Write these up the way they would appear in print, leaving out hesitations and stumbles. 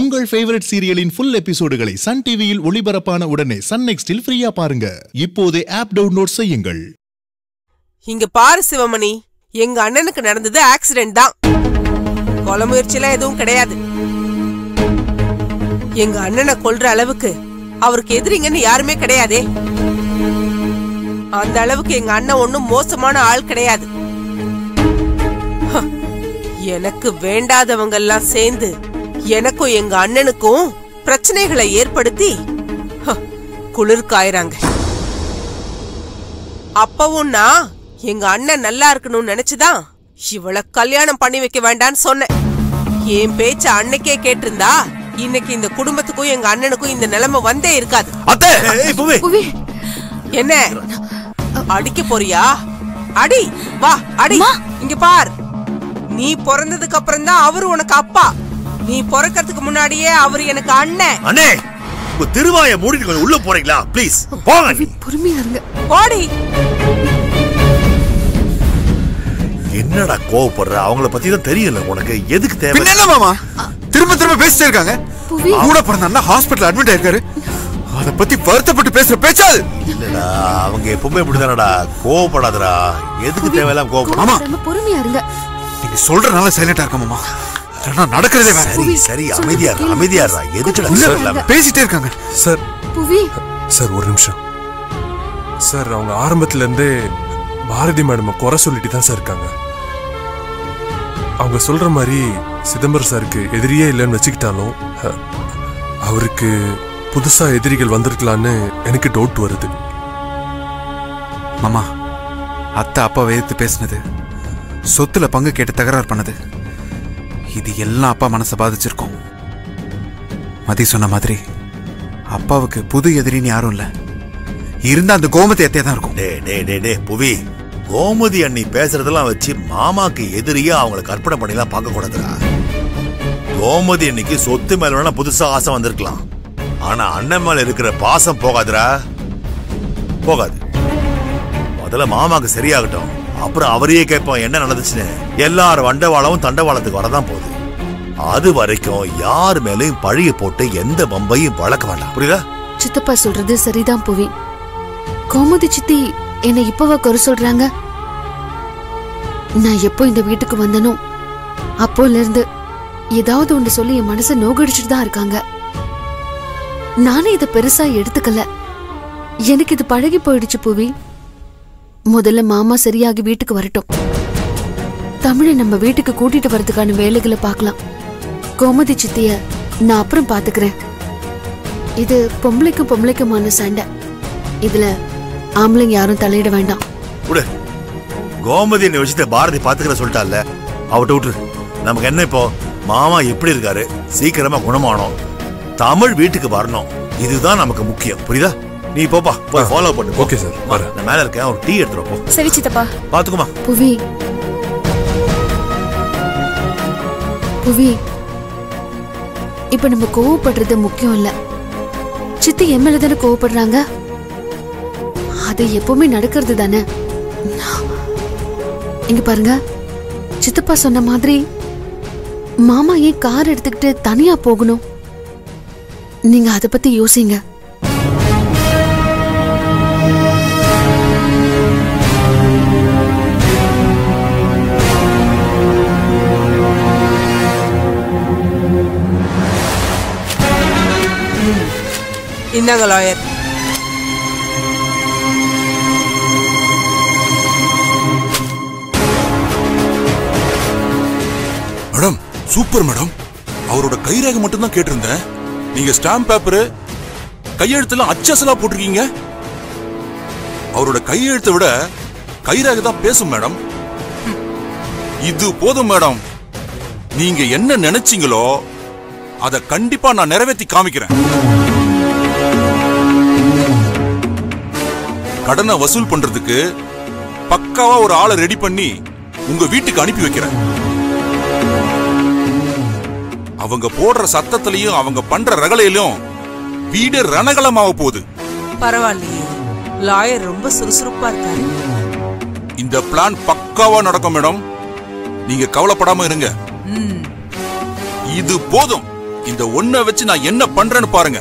உங்கள் ஃபேவரட் சீரியலின் ஃபுல் எபிசோடுகளை சன் டிவியில் ஒளிபரப்பான உடனே சன் நெக்ஸ்டில் ஃப்ரீயா பாருங்க. இப்போதே ஆப் டவுன்லோட் செய்யுங்கள். இங்க பாரு சிவமணி, எங்க அண்ணனுக்கு நடந்தது ஆக்சிடென்ட் தான். கொலை முயற்சியில எதுவும் கிடையாது. எங்க அண்ணனை கொல்ற அளவுக்கு அவருக்கு எதிரிங்கன்னு யாருமே கிடையாதே. அந்த அளவுக்கு எங்க அண்ணன் ஒன்னும் மோசமான ஆள் கிடையாது. எனக்கு வேண்டாதவங்க எல்லாம் சேர்ந்து எனக்கும் எங்க அண்ணனுக்கும் பிரச்சனைகளை ஏற்படுத்தி குளிர்காயிறாங்க. அப்பவும் நான் எங்க அண்ணன் நல்லா இருக்கணும்னு நினைச்சுதான் இவளை கல்யாணம் பண்ணி வைக்க வேண்டான்னு சொன்னேன். என் பேச்ச அன்னைக்கே கேட்டிருந்தா இன்னைக்கு இந்த குடும்பத்துக்கும் எங்க அண்ணனுக்கும் இந்த நிலைமை வந்தே இருக்காது. என்ன அடிக்க போறியா? அடி, வா அடி. இங்க பார், நீ பிறந்ததுக்கு அப்புறம் தான் அவரு உனக்கு அப்பா. நீ பிறக்கிறதுக்கு முன்னாடியே அவர் எனக்கு அண்ணன். அண்ணே, உங்க திருவாயை மூடிட்டு கொஞ்சம் உள்ள போறீங்களா? ப்ளீஸ் போங்க. பொறுமையா இருங்க. போடி. என்னடா கோவப்படுற? அவங்கள பத்தி தான் தெரியல உனக்கு. எதுக்கு தேவை? என்ன மாமா திரும்ப திரும்ப பேசிட்டே இருக்காங்க. கூட பிறந்த அண்ணா ஹாஸ்பிட்டல் அட்மிட் ஆயிருக்காரு. அத பத்தி வருத்தப்பட்டு பேசுற பேச்சாது இல்லடா. அவங்க எப்பவுமே இப்படிதானடா. கோவப்படாதடா. எதுக்கு தேவையில்லாம கோவப்படாம பொறுமையா இருங்க. நீங்க சொல்றனால சைலண்டா இருக்க மாமா. அண்ணா நடக்கிறதே வேற. சரி சரி, அமைதியா அமைதியா எதுக்கு பேசிட்டே இருக்காங்க? சார் புவி சார் ஒரு நிமிஷம் சார். அவங்க ஆரம்பத்துல இருந்தே பாரதி மேடமை குறை சொல்லிட்டு தான் சார் இருக்காங்க. அவங்க சொல்ற மாதிரி சிதம்பரம் சாருக்கு எதிரியே இல்லைன்னு வச்சுக்கிட்டாலும் அவருக்கு புதுசா எதிரிகள் வந்திருக்கலான்னு எனக்கு டவுட் வருது மாமா. அத்தை அப்பாவை எதிர்த்து பேசினது, சொத்துல பங்கு கேட்டு தகராறு பண்ணது, இது எல்லாம் அப்பா மனசை பாதிச்சிருக்கோம். மதி சொன்ன மாதிரி அப்பாவுக்கு புது எதிரின்னு யாரும் இல்லை. இருந்தா அந்த கோமதி அத்தையா தான் இருக்கும். டே டே டே டே புவி, கோமதி அண்ணி பேசுறதெல்லாம் வச்சு மாமாக்கு எதிரியா அவங்களை கற்பனை பண்ணிலாம் பார்க்க கூடாதுடா. கோமதி அன்னைக்கு சொத்து மேல வேணா புதுசா ஆசை வந்திருக்கலாம், ஆனா அண்ணன் மேல இருக்கிற பாசம் போகாதுடா, போகாது. முதல்ல மாமாக்கு சரியாகட்டும், அப்புறம் அவரையே கேட்போம் என்ன நடந்துச்சுன்னு. எல்லாரும் வண்டவாளமும் தண்டவாளத்துக்கு வரதான் போகுது. அது வரைக்கும் யார் மேலையும் பழிய போட்டு எந்த பம்பையும் வளர்க்க வேண்டாம், புரியுதா? சித்தப்பா சொல்றது சரிதான் புவி. கோமதி சித்தி என்னை இப்பவா குறை சொல்றாங்க. நான் எப்போ இந்த வீட்டுக்கு வந்தனோ அப்போல இருந்து ஏதாவது ஒன்று சொல்லி என் மனசை நோகடிச்சுட்டு தான் இருக்காங்க. நானே இதை பெருசா எடுத்துக்கல, எனக்கு இது பழகி போயிடுச்சு புவி. முதல்ல மாமா சரியாகி வீட்டுக்கு வரட்டும், தமிழை நம்ம வீட்டுக்கு கூட்டிட்டு வரதுக்கான வேலைகளை பார்க்கலாம். கோமதி சித்திய நான் அப்புறம் பாத்துக்கிறேன். இது பொம்பளைக்கும் பொம்பளைக்குமான சண்டை, இதுல ஆம்பளைங்க யாரும் தலையிட வேண்டாம். கோமதி விஷயத்த பாரதி பாத்துக்கிற சொல்லிட்டால அவட்ட விட்டு நமக்கு என்ன? இப்போ மாமா எப்படி இருக்காரு, சீக்கிரமா குணமானோம், தமிழ் வீட்டுக்கு வரணும், இதுதான் நமக்கு முக்கியம், புரியுதா? நீ போப்பா, போய் ஃபாலோ பண்ணு. ஓகே சார், வர நான் மேல இருக்கேன். ஒரு டீ எடுத்துட்டு போ. சரி சித்தப்பா, பாத்துக்குமா. புவி புவி, இப்ப நம்ம கோவப்படுறது முக்கியம் இல்ல. சித்தி எம்எல்ஏ தானே கோவப்படுறாங்க, அது எப்பவுமே நடக்கிறது தானே. இங்க பாருங்க, சித்தப்பா சொன்ன மாதிரி மாமா ஏன் கார் எடுத்துக்கிட்டு தனியா போகணும்? நீங்க அதை பத்தி யோசிங்க. இந்தாங்க லாயர். Madam super madam. அவரோட கைரேகை மட்டும் தான் கேட்டிருந்தேன். நீங்க ஸ்டாம்ப் பேப்பர் கையெழுத்துலாம் அச்சசலா போட்டிருக்கீங்க. அவரோட கையெழுத்தை விட கைரேகை தான் பேசும் மேடம். இது போதும் மேடம். நீங்க என்ன நினைச்சீங்களோ அதை கண்டிப்பா நான் நிறைவேற்றி காமிக்கிறேன். கடனை வசூல் பண்றதுக்கு பக்காவா ஒரு ஆளை ரெடி பண்ணி உங்க வீட்டுக்கு அனுப்பி வைக்கிறேன். அவங்க போடுற சத்தத்திலையும் அவங்க பண்ற ரகளையிலும் வீடு ரணகலமாக போகுது. பரவாயில்லையே, லாயர் ரொம்ப சுறுசுறுப்பா இருக்காரு. இந்த பிளான் பக்காவா நடக்கும் மேடம், நீங்க கவலைப்படாம இருங்க. இது போதும். இந்த ஒண்ணை வச்சு நான் என்ன பண்றேன்னு பாருங்க.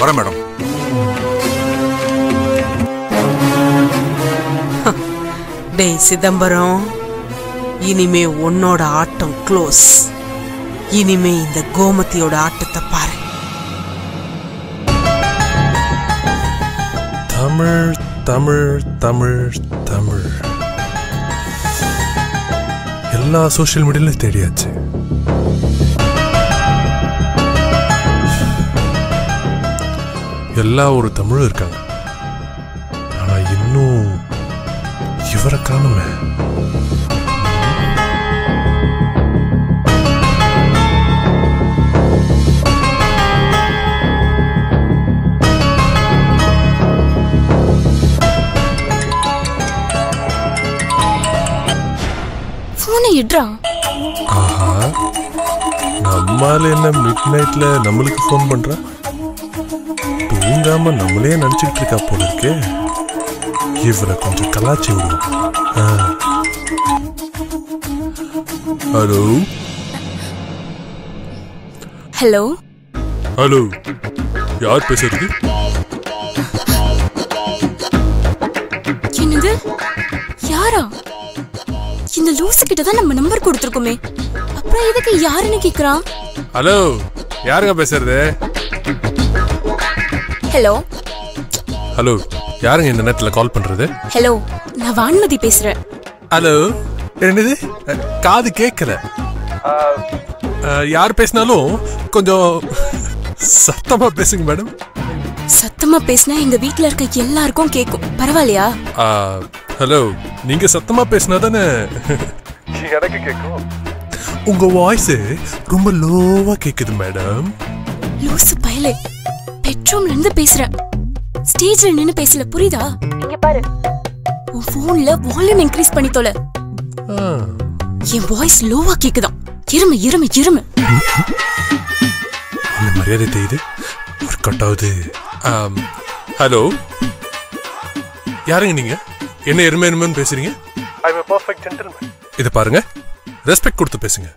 வர மேடம். டேய் சிதம்பரம், இனிமே உன்னோட ஆட்டம் க்ளோஸ். இனிமே இந்த கோமதியோட ஆட்டத்தை பாரு. தமிழ் தமிழ் தமிழ் தமிழ் எல்லா சோஷியல் மீடியாலையும் தேடியாச்சு. எல்லா ஒரு தமிழும் இருக்காங்க, ஆனா இன்னும் இவரை காணுமே. நம்மால என்ன மிட் நைட்ல நம்மளுக்கு ஃபோன் பண்றா? தூங்காம நம்மளே நினைச்சுட்டு இருக்கா போல இருக்கு. இவரை கொஞ்சம் கலாச்சி விடுவோம். ஹலோ ஹலோ ஹலோ, யார் பேசுறது? என்னது, யாரா? இந்த லூசு கிட்ட தான் நம்ம நம்பர் கொடுத்துருக்கோமே, அப்புறம் இதுக்கு யாருன்னு கேக்குறான். ஹலோ, யாருங்க பேசுறது? ஹலோ ஹலோ, யாருங்க இந்த நேரத்துல கால் பண்றது? ஹலோ, நான் வான்மதி பேசுறேன். ஹலோ, என்னது காது கேக்கல? யார் பேசினாலும் கொஞ்சம் சத்தமா பேசுங்க மேடம். சத்தமா பேசினா எங்க வீட்டுல இருக்க எல்லாருக்கும் கேக்கும், பரவாயில்லையா? ஹலோ, நீங்க சத்தமா பேசினா தானே எனக்கு கேக்கும். உங்க வாய்ஸ் ரொம்ப லோவா கேக்குது மேடம். லூசு பயலே, பெட்ரூம்ல இருந்து பேசுறேன், ஸ்டேஜ்ல நின்னு பேசல, புரியுதா? இங்க பாரு, உன் ஃபோன்ல வால்யூம் இன்கிரீஸ் பண்ணி தோல. என் வாய்ஸ் லோவா கேக்குதா? இரும இரும இரும. உங்க மரியாதை தெரியுது, ஒரு கட்டாவது. ஹலோ, யாருங்க நீங்க? என்ன எருமை எருமைன்னு பேசுறீங்க? I am a perfect gentleman. இத பாருங்க, ரெஸ்பெக்ட் கொடுத்து பேசுங்க.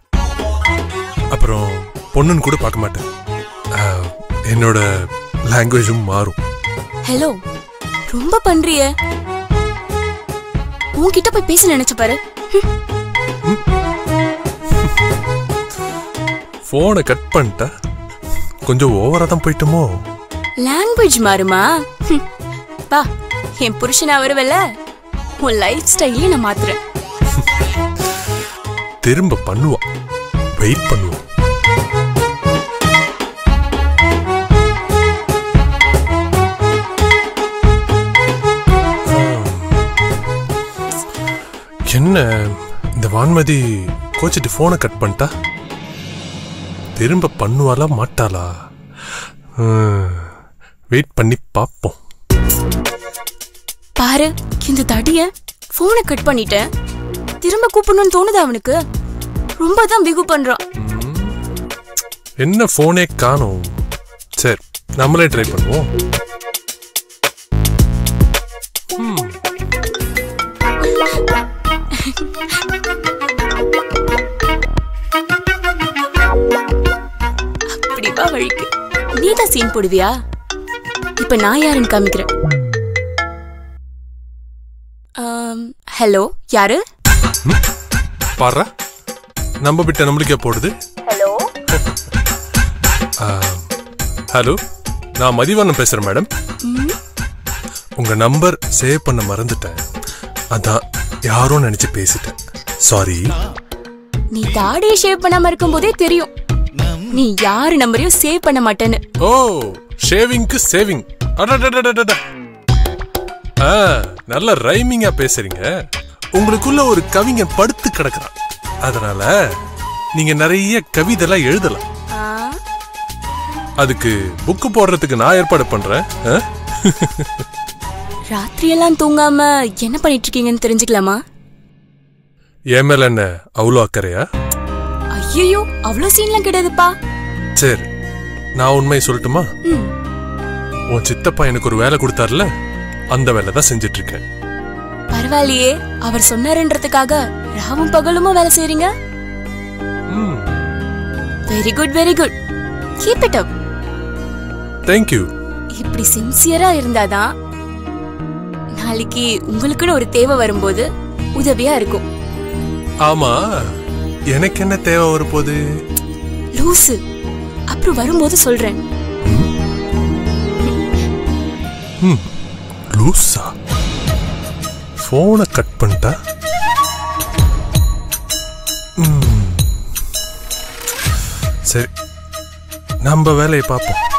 அப்புறம் பொண்ணுன்னு கூட பார்க்க மாட்டேன், என்னோட லாங்குவேஜும் மாறும். ஹலோ, ரொம்ப பண்றியே. உன்கிட்ட போய் பேச நினைச்சு பாரு. போனை கட் பண்ணிட்டா கொஞ்சம் ஓவரா தான் போயிட்டுமோ. லாங்குவேஜ் மாறுமா? பா, என் புருஷனா வருவல்ல, உன் லைஃப் ஸ்டைலே நான் மாத்துறேன். திரும்ப பண்ணுவா, வெயிட் பண்ணுவா. என்ன இந்த வான்மதி கோச்சிட்டு போனை கட் பண்ணிட்டா? திரும்ப பண்ணுவாளா மாட்டாளா? வெயிட் பண்ணி பார்ப்போம். பாரு, இந்த தடிய போனை கட் பண்ணிட்டேன், திரும்ப கூப்பிடணும்னு தோணுது அவனுக்கு. ரொம்ப தான் பிகு பண்றான். என்ன போனே காணோம். சரி, நம்மளே ட்ரை பண்ணுவோம். அப்படிவா வழிக்கு நீ தான் சீன் போடுவியா? இப்ப நான் யாருன்னு காமிக்கிறேன். ஹலோ, யாரு? பாரு, நம்ம விட்ட நம்மளுக்கே போடுது. ஹலோ ஹலோ, நான் மதிவானம் பேசுறேன் மேடம். உங்க நம்பர் சேவ் பண்ண மறந்துட்டேன், அதான் யாரோ நினைச்சு பேசிட்டேன், சாரி. நீ தாடியை ஷேவ் பண்ணாம இருக்கும்போதே தெரியும் நீ யாரு நம்பரையும் சேவ் பண்ண மாட்டேன்னு. ஓ, ஷேவிங்க்கு சேவிங். அடடடடடா, நல்ல ரைமிங்கா பேசுறீங்க. உங்களுக்குள்ள ஒரு கவிஞன் படுத்து கிடக்குறான், அதனால நீங்க நிறைய கவிதைலாம் எழுதலாம். அதுக்கு புக்கு போடுறதுக்கு நான் ஏற்பாடு பண்றேன். ராத்திரியெல்லாம் தூங்காம என்ன பண்ணிட்டு இருக்கீங்கன்னு தெரிஞ்சுக்கலாமா? என் மேல என்ன அவ்வளோ அக்கறையா? ஐயோ, அவ்வளோ சீன்லாம் கிடையாதுப்பா. சரி, நான் உண்மையை சொல்லட்டுமா? உன் சித்தப்பா எனக்கு ஒரு வேலை கொடுத்தாருல, அந்த வேலை தான் செஞ்சிட்டு இருக்கேன். பரவாயில்லையே, அவர் சொன்னாருன்றதுக்காக ராவும் பகலுமா வேலை செய்றீங்க. very good, very good. Keep it up. Thank you. இப்படி சின்சியரா இருந்தாதா நாளைக்கு உங்களுக்கு ஒரு தேவை வரும்போது உதவியா இருக்கும். ஆமா எனக்கு என்ன தேவை வரப்போது? லூசு. அப்புறம் வரும்போது சொல்றேன். லூசா. போனை கட் பண்ணிட்டா. சரி நம்ம வேலையை பார்ப்போம்.